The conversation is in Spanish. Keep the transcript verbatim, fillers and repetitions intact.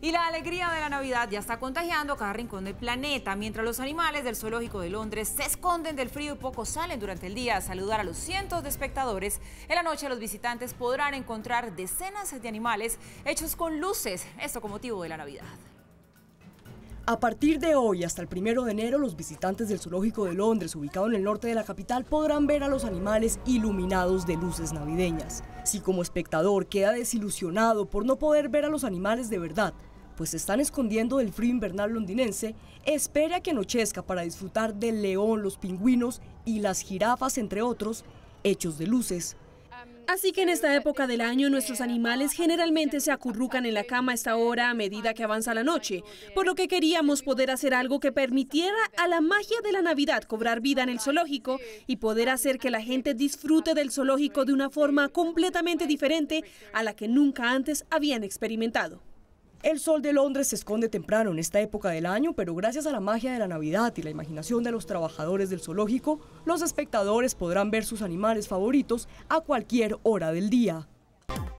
Y la alegría de la Navidad ya está contagiando cada rincón del planeta, mientras los animales del Zoológico de Londres se esconden del frío y poco salen durante el día a saludar a los cientos de espectadores. En la noche los visitantes podrán encontrar decenas de animales hechos con luces, esto con motivo de la Navidad. A partir de hoy hasta el primero de enero, los visitantes del Zoológico de Londres, ubicado en el norte de la capital, podrán ver a los animales iluminados de luces navideñas. Si como espectador queda desilusionado por no poder ver a los animales de verdad, pues se están escondiendo del frío invernal londinense, espere a que anochezca para disfrutar del león, los pingüinos y las jirafas, entre otros, hechos de luces. Así que en esta época del año nuestros animales generalmente se acurrucan en la cama a esta hora a medida que avanza la noche, por lo que queríamos poder hacer algo que permitiera a la magia de la Navidad cobrar vida en el zoológico y poder hacer que la gente disfrute del zoológico de una forma completamente diferente a la que nunca antes habían experimentado. El sol de Londres se esconde temprano en esta época del año, pero gracias a la magia de la Navidad y la imaginación de los trabajadores del zoológico, los espectadores podrán ver sus animales favoritos a cualquier hora del día.